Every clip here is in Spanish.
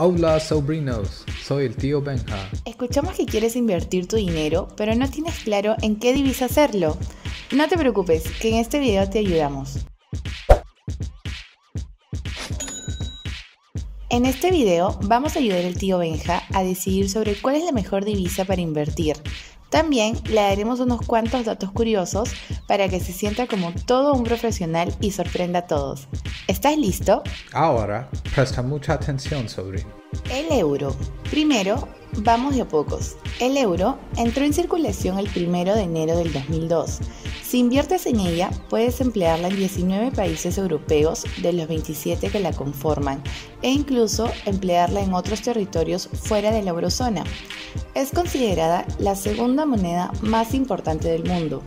Hola sobrinos, soy el tío Benja. Escuchamos que quieres invertir tu dinero, pero no tienes claro en qué divisa hacerlo. No te preocupes, que en este video te ayudamos. En este video vamos a ayudar al tío Benja a decidir sobre cuál es la mejor divisa para invertir. También le daremos unos cuantos datos curiosos para que se sienta como todo un profesional y sorprenda a todos. ¿Estás listo? Ahora, presta mucha atención, sobrino. El euro. Primero, vamos de a pocos. El euro entró en circulación el 1 de enero del 2002. Si inviertes en ella, puedes emplearla en 19 países europeos de los 27 que la conforman e incluso emplearla en otros territorios fuera de la eurozona. Es considerada la segunda moneda más importante del mundo.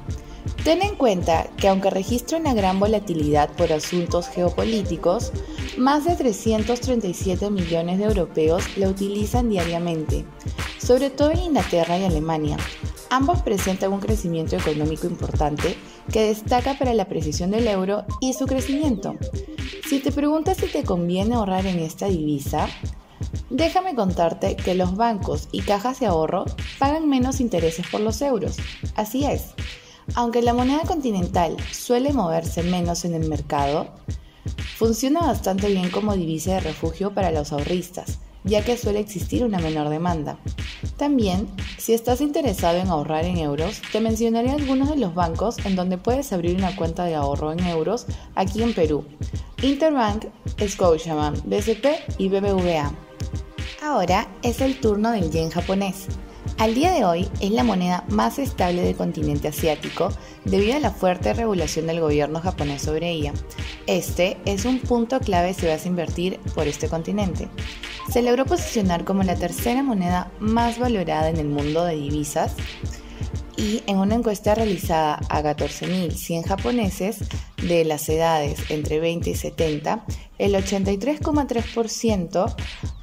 Ten en cuenta que aunque registra una gran volatilidad por asuntos geopolíticos, más de 337 millones de europeos la utilizan diariamente, sobre todo en Inglaterra y Alemania. Ambos presentan un crecimiento económico importante que destaca para la apreciación del euro y su crecimiento. Si te preguntas si te conviene ahorrar en esta divisa, déjame contarte que los bancos y cajas de ahorro pagan menos intereses por los euros. Así es. Aunque la moneda continental suele moverse menos en el mercado, funciona bastante bien como divisa de refugio para los ahorristas, ya que suele existir una menor demanda. También, si estás interesado en ahorrar en euros, te mencionaré algunos de los bancos en donde puedes abrir una cuenta de ahorro en euros aquí en Perú: Interbank, Scotiabank, BCP y BBVA. Ahora es el turno del yen japonés. Al día de hoy es la moneda más estable del continente asiático debido a la fuerte regulación del gobierno japonés sobre ella. Este es un punto clave si vas a invertir por este continente. Se logró posicionar como la tercera moneda más valorada en el mundo de divisas y en una encuesta realizada a 14.100 japoneses de las edades entre 20 y 70, el 83,3%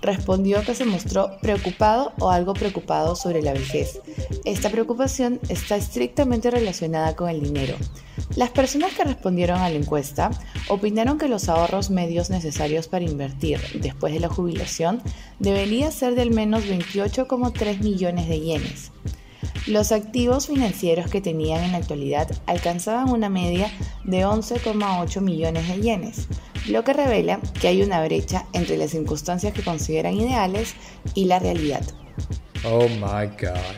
respondió que se mostró preocupado o algo preocupado sobre la vejez. Esta preocupación está estrictamente relacionada con el dinero. Las personas que respondieron a la encuesta opinaron que los ahorros medios necesarios para invertir después de la jubilación debería ser de al menos 28,3 millones de yenes. Los activos financieros que tenían en la actualidad alcanzaban una media de 11,8 millones de yenes, lo que revela que hay una brecha entre las circunstancias que consideran ideales y la realidad. Oh my God.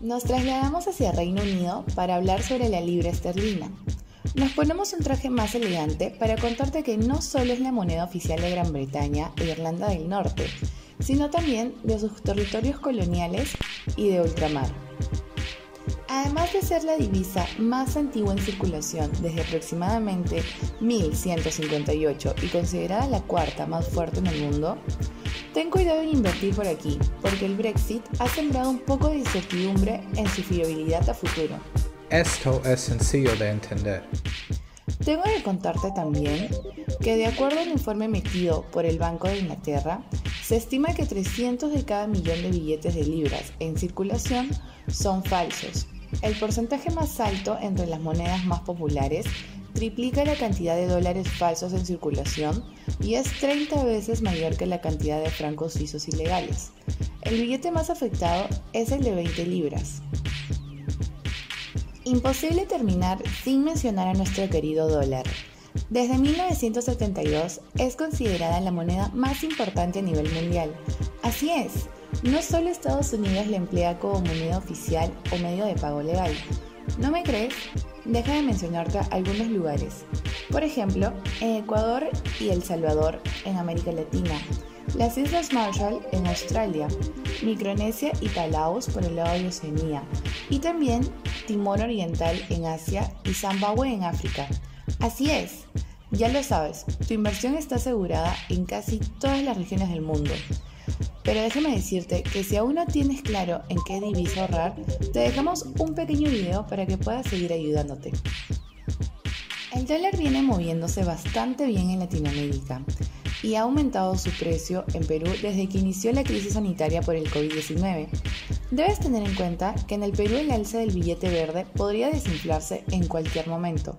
Nos trasladamos hacia Reino Unido para hablar sobre la libra esterlina. Nos ponemos un traje más elegante para contarte que no solo es la moneda oficial de Gran Bretaña e Irlanda del Norte, sino también de sus territorios coloniales y de ultramar. Además de ser la divisa más antigua en circulación desde aproximadamente 1158 y considerada la cuarta más fuerte en el mundo, ten cuidado en invertir por aquí, porque el Brexit ha sembrado un poco de incertidumbre en su fiabilidad a futuro. Esto es sencillo de entender. Tengo que contarte también que, de acuerdo al informe emitido por el Banco de Inglaterra, se estima que 300 de cada millón de billetes de libras en circulación son falsos. El porcentaje más alto entre las monedas más populares triplica la cantidad de dólares falsos en circulación y es 30 veces mayor que la cantidad de francos suizos ilegales. El billete más afectado es el de 20 libras. Imposible terminar sin mencionar a nuestro querido dólar. Desde 1972 es considerada la moneda más importante a nivel mundial. Así es, no solo Estados Unidos la emplea como moneda oficial o medio de pago legal. ¿No me crees? Deja de mencionarte algunos lugares. Por ejemplo, en Ecuador y El Salvador en América Latina, las Islas Marshall en Australia, Micronesia y Palaos por el lado de Oceanía, y también Timor Oriental en Asia y Zimbabue en África. Así es, ya lo sabes, tu inversión está asegurada en casi todas las regiones del mundo. Pero déjame decirte que si aún no tienes claro en qué divisa ahorrar, te dejamos un pequeño video para que puedas seguir ayudándote. El dólar viene moviéndose bastante bien en Latinoamérica y ha aumentado su precio en Perú desde que inició la crisis sanitaria por el COVID-19. Debes tener en cuenta que en el Perú el alza del billete verde podría desinflarse en cualquier momento.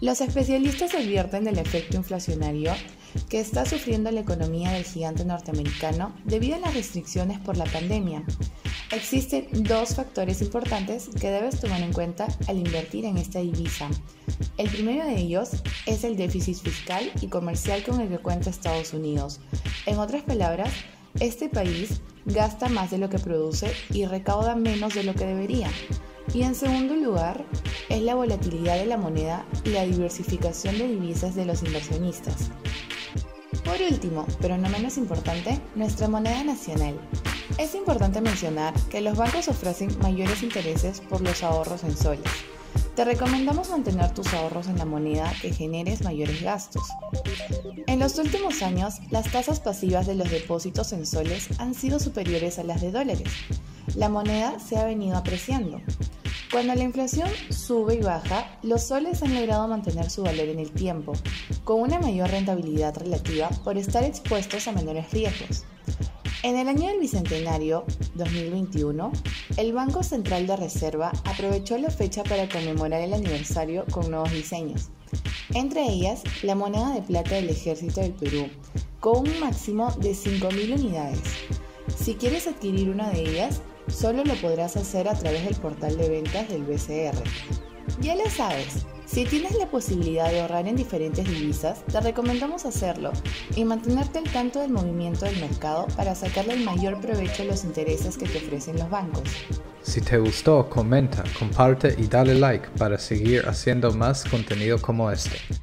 Los especialistas advierten del efecto inflacionario que está sufriendo la economía del gigante norteamericano debido a las restricciones por la pandemia. Existen dos factores importantes que debes tomar en cuenta al invertir en esta divisa. El primero de ellos es el déficit fiscal y comercial con el que cuenta Estados Unidos. En otras palabras, este país gasta más de lo que produce y recauda menos de lo que debería. Y en segundo lugar, es la volatilidad de la moneda y la diversificación de divisas de los inversionistas. Por último, pero no menos importante, nuestra moneda nacional. Es importante mencionar que los bancos ofrecen mayores intereses por los ahorros en soles. Te recomendamos mantener tus ahorros en la moneda que generes mayores gastos. En los últimos años, las tasas pasivas de los depósitos en soles han sido superiores a las de dólares. La moneda se ha venido apreciando. Cuando la inflación sube y baja, los soles han logrado mantener su valor en el tiempo, con una mayor rentabilidad relativa por estar expuestos a menores riesgos. En el año del Bicentenario, 2021, el Banco Central de Reserva aprovechó la fecha para conmemorar el aniversario con nuevos diseños. Entre ellas, la moneda de plata del Ejército del Perú, con un máximo de 5.000 unidades. Si quieres adquirir una de ellas, solo lo podrás hacer a través del portal de ventas del BCR. Ya lo sabes, si tienes la posibilidad de ahorrar en diferentes divisas, te recomendamos hacerlo y mantenerte al tanto del movimiento del mercado para sacarle el mayor provecho a los intereses que te ofrecen los bancos. Si te gustó, comenta, comparte y dale like para seguir haciendo más contenido como este.